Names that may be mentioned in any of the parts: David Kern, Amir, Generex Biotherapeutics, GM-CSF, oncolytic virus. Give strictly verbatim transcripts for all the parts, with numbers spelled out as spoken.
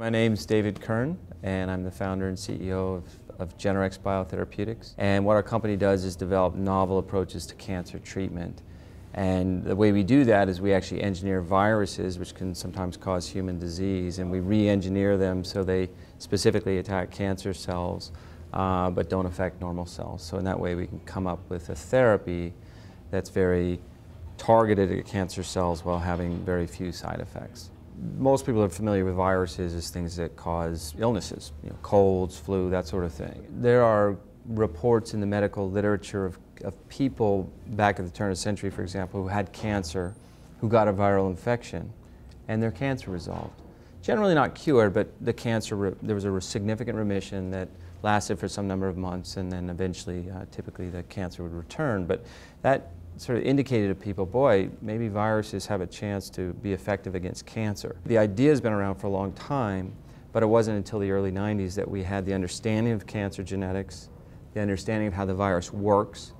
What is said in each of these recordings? My name's David Kern, and I'm the founder and C E O of, of Generex Biotherapeutics. And what our company does is develop novel approaches to cancer treatment. And the way we do that is we actually engineer viruses, which can sometimes cause human disease, and we re-engineer them so they specifically attack cancer cells, uh, but don't affect normal cells. So in that way, we can come up with a therapy that's very targeted at cancer cells while having very few side effects. Most people are familiar with viruses as things that cause illnesses, you know, colds, flu, that sort of thing. There are reports in the medical literature of, of people back at the turn of the century, for example, who had cancer, who got a viral infection, and their cancer resolved. Generally not cured, but the cancer, there was a re significant remission that lasted for some number of months, and then eventually, uh, typically, the cancer would return. But that sort of indicated to people, boy, maybe viruses have a chance to be effective against cancer. The idea's been around for a long time, but it wasn't until the early nineties that we had the understanding of cancer genetics, the understanding of how the virus works,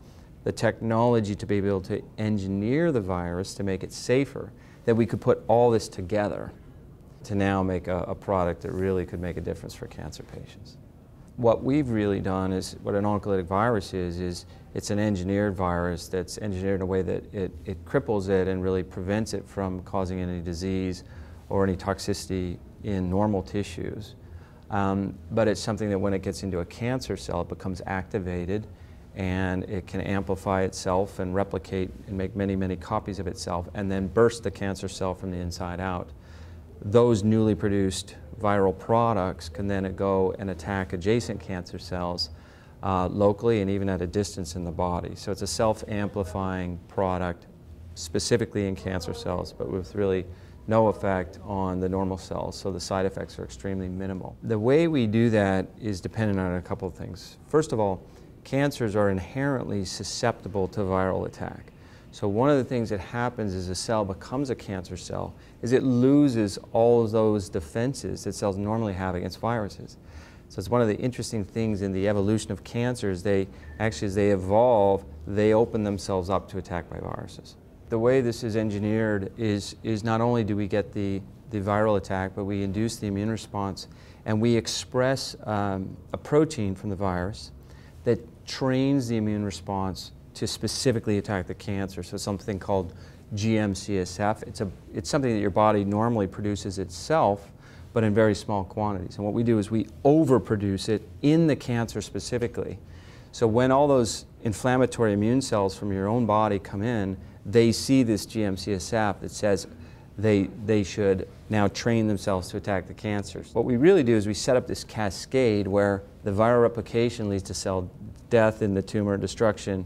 the technology to be able to engineer the virus to make it safer, that we could put all this together to now make a, a product that really could make a difference for cancer patients. What we've really done is, what an oncolytic virus is, is it's an engineered virus that's engineered in a way that it, it cripples it and really prevents it from causing any disease or any toxicity in normal tissues. Um, but it's something that when it gets into a cancer cell, it becomes activated and it can amplify itself and replicate and make many, many copies of itself and then burst the cancer cell from the inside out. Those newly produced viral products can then go and attack adjacent cancer cells uh, locally and even at a distance in the body. So it's a self-amplifying product specifically in cancer cells, but with really no effect on the normal cells, so the side effects are extremely minimal. The way we do that is dependent on a couple of things. First of all, cancers are inherently susceptible to viral attack. So one of the things that happens as a cell becomes a cancer cell is it loses all of those defenses that cells normally have against viruses. So it's one of the interesting things in the evolution of cancers. They actually, as they evolve, they open themselves up to attack by viruses. The way this is engineered is, is not only do we get the, the viral attack, but we induce the immune response, and we express um, a protein from the virus that trains the immune response to specifically attack the cancer, so something called G M C S F. It's, a, it's something that your body normally produces itself, but in very small quantities. And what we do is we overproduce it in the cancer specifically. So when all those inflammatory immune cells from your own body come in, they see this G M C S F that says they, they should now train themselves to attack the cancers. What we really do is we set up this cascade where the viral replication leads to cell death in the tumor, destruction,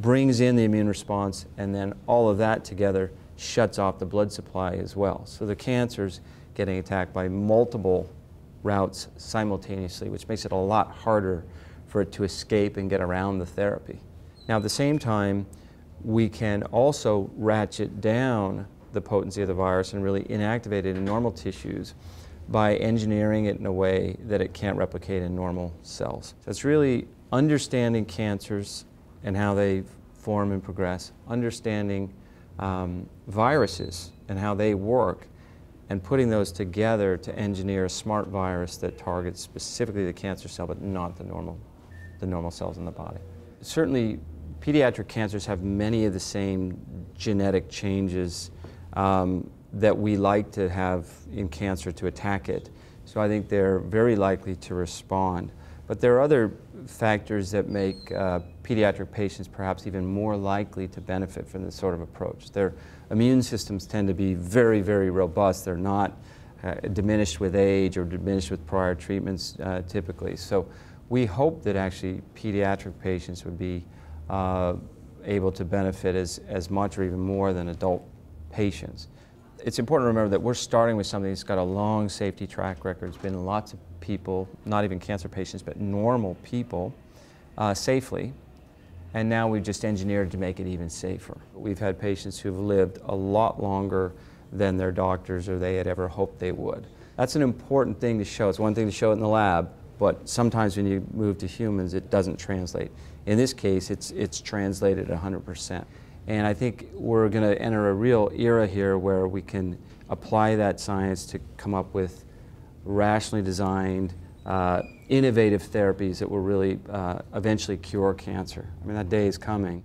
brings in the immune response, and then all of that together shuts off the blood supply as well. So the cancer's getting attacked by multiple routes simultaneously, which makes it a lot harder for it to escape and get around the therapy. Now, at the same time, we can also ratchet down the potency of the virus and really inactivate it in normal tissues by engineering it in a way that it can't replicate in normal cells. So it's really understanding cancers and how they form and progress, understanding um, viruses and how they work, and putting those together to engineer a smart virus that targets specifically the cancer cell but not the normal, the normal cells in the body. Certainly, pediatric cancers have many of the same genetic changes um, that we like to have in cancer to attack it. So I think they're very likely to respond. But there are other factors that make uh, pediatric patients perhaps even more likely to benefit from this sort of approach. Their immune systems tend to be very, very robust. They're not uh, diminished with age or diminished with prior treatments uh, typically. So we hope that actually pediatric patients would be uh, able to benefit as, as much or even more than adult patients. It's important to remember that we're starting with something that's got a long safety track record. It's been in lots of people, not even cancer patients, but normal people, uh, safely. And now we've just engineered to make it even safer. We've had patients who've lived a lot longer than their doctors or they had ever hoped they would. That's an important thing to show. It's one thing to show it in the lab, but sometimes when you move to humans, it doesn't translate. In this case, it's, it's translated one hundred percent. And I think we're going to enter a real era here where we can apply that science to come up with rationally designed, uh, innovative therapies that will really uh, eventually cure cancer. I mean, that day is coming.